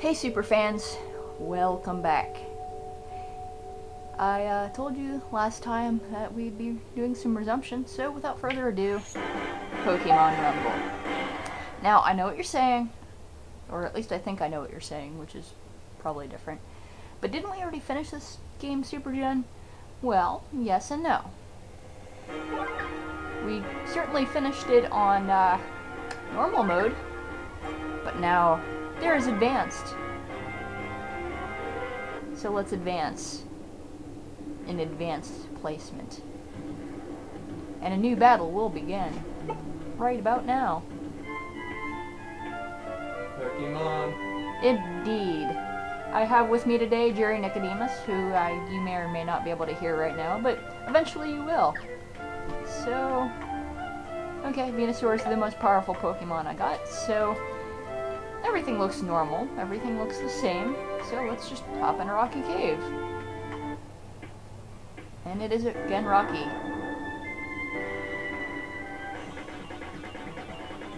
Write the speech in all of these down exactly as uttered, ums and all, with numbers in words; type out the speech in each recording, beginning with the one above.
Hey superfans, welcome back. I uh, told you last time that we'd be doing some resumption, so without further ado, Pokemon Rumble. Now, I know what you're saying, or at least I think I know what you're saying, which is probably different, but didn't we already finish this game, SuprJen? Well, yes and no. We certainly finished it on uh, normal mode, but now there is advanced. So let's advance in advanced placement. And a new battle will begin right about now. Pokemon. Indeed. I have with me today Jerry Nicodemus, who I, you may or may not be able to hear right now, but eventually you will. So, okay, Venusaur is the most powerful Pokemon I got, so everything looks normal, everything looks the same, so let's just pop in a Rocky Cave. And it is again rocky.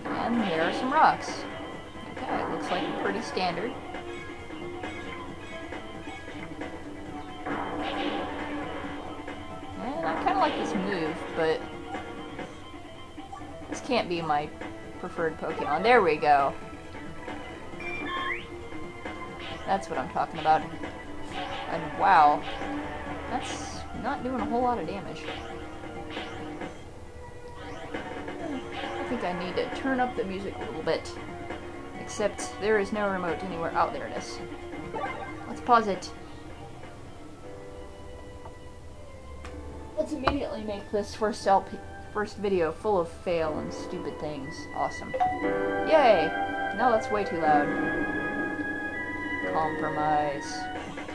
And there are some rocks. Okay, it looks like pretty standard. And I kind of like this move, but this can't be my preferred Pokemon. There we go. That's what I'm talking about. And wow, that's not doing a whole lot of damage. I think I need to turn up the music a little bit. Except there is no remote anywhere. Oh, there it is. Let's pause it. Let's immediately make this first L P, first video full of fail and stupid things. Awesome. Yay! Now that's way too loud. Compromise.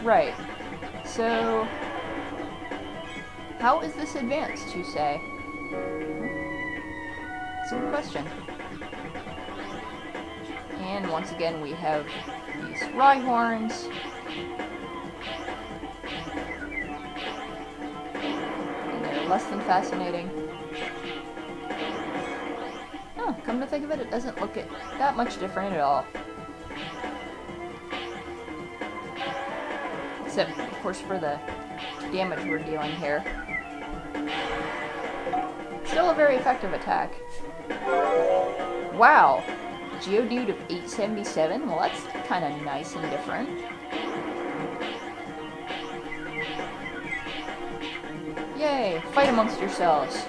Right. So, how is this advanced, you say? It's a good question. And once again, we have these Rhyhorns. And they're less than fascinating. Oh, come to think of it, it doesn't look it that much different at all. Except, of course, for the damage we're dealing here. Still a very effective attack. Wow! Geodude of eight seventy-seven? Well, that's kind of nice and different. Yay! Fight amongst yourselves!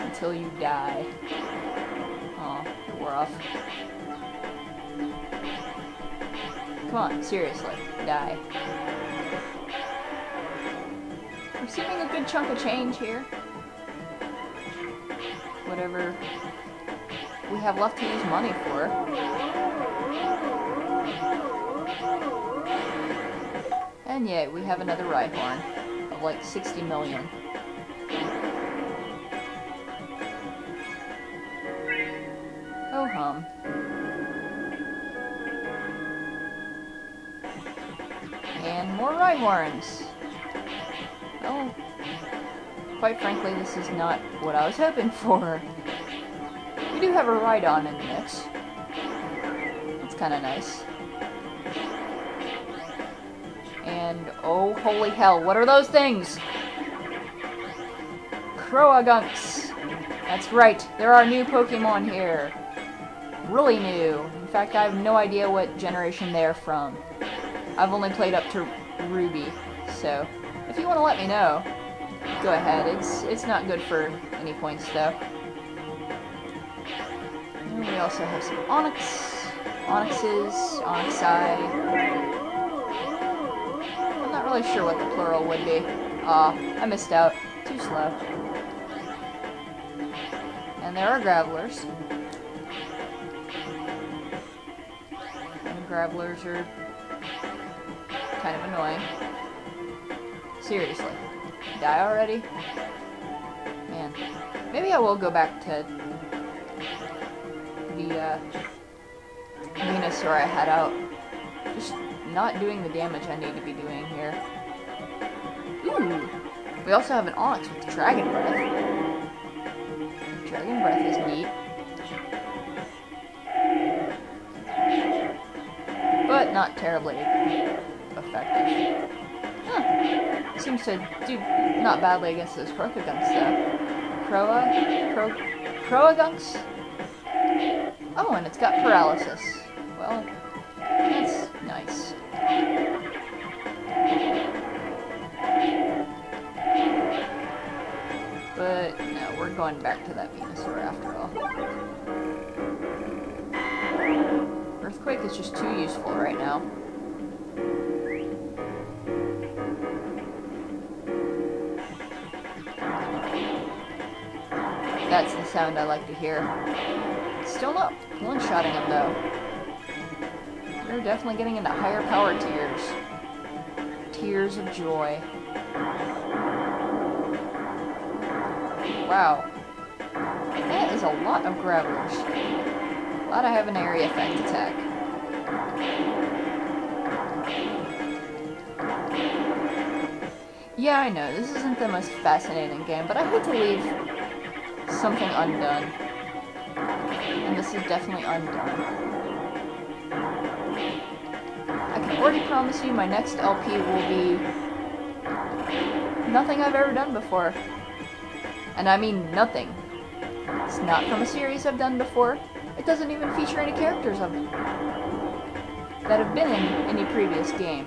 Until you die. Oh, it wore off. Come on, seriously, die. Receiving a good chunk of change here. Whatever we have left to use money for. And yay, we have another Rhyhorn of like sixty million. Oh hum. And more Rhyhorns! Well, quite frankly, this is not what I was hoping for. We do have a Rhydon in the mix. That's kind of nice. And, oh holy hell, what are those things? Croagunks! That's right, there are new Pokemon here. Really new. In fact, I have no idea what generation they're from. I've only played up to Ruby, so if you want to let me know, go ahead. It's it's not good for any points, though. And we also have some Onyx, Onyxes, Onyxi. I'm not really sure what the plural would be. Ah, uh, I missed out. Too slow. And there are Gravelers. And Gravelers are kind of annoying. Seriously. Die already? Man. Maybe I will go back to the uh, Venusaur I had out. Just not doing the damage I need to be doing here. Ooh! We also have an Onyx with Dragon Breath. Dragon Breath is neat. But not terribly effective. Huh. Seems to do not badly against those Croagunk stuff. Croa? Cro... Croagunks? Oh, and it's got paralysis. Well, that's nice. But, no, we're going back to that Venusaur after all. Earthquake is just too useful right now. That's the sound I like to hear. Still not one-shotting him, though. We're definitely getting into higher power tiers. Tears of joy. Wow. That is a lot of Gravelers. Glad I have an area effect attack. Yeah, I know, this isn't the most fascinating game, but I hate to leave something undone. And this is definitely undone. I can already promise you my next L P will be nothing I've ever done before. And I mean nothing. It's not from a series I've done before. It doesn't even feature any characters of it that have been in any previous game.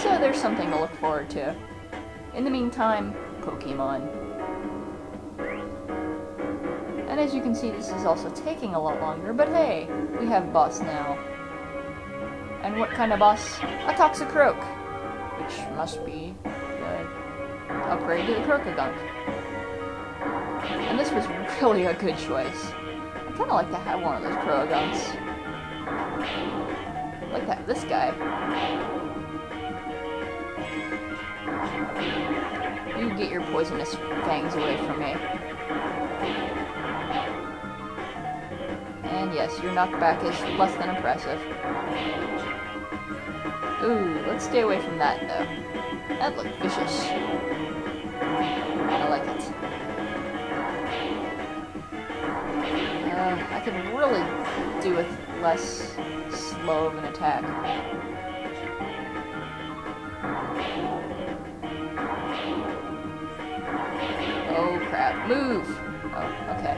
So there's something to look forward to. In the meantime, Pokemon. And as you can see, this is also taking a lot longer, but hey, we have boss now. And what kind of boss? A Toxicroak! Which must be the upgrade to the Croagunk. And this was really a good choice. I kind of like to have one of those Croagunks. I like to have this guy. You get your poisonous fangs away from me. And yes, your knockback is less than impressive. Ooh, let's stay away from that, though. That looked vicious. I like it. Uh, I could really do with less slow of an attack. Oh, crap. Move! Oh, okay.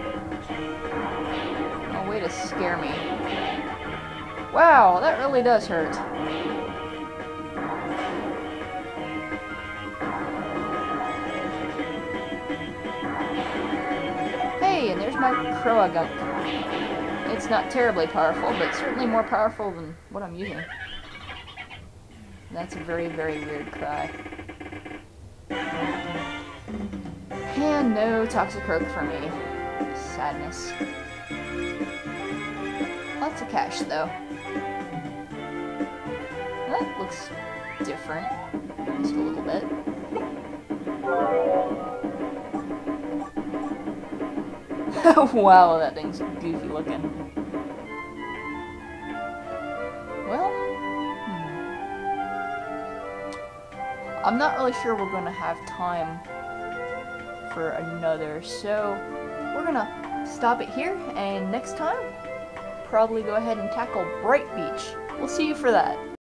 Way to scare me. Wow, that really does hurt. Hey, and there's my Croagunk. It's not terribly powerful, but certainly more powerful than what I'm using. That's a very, very weird cry. And no Toxicroak for me. Sadness. Lots of cash, though. That looks different. Just a little bit. Wow, that thing's goofy looking. Well, hmm. I'm not really sure we're gonna have time for another, so we're gonna stop it here, and next time, probably go ahead and tackle Bright Beach. We'll see you for that.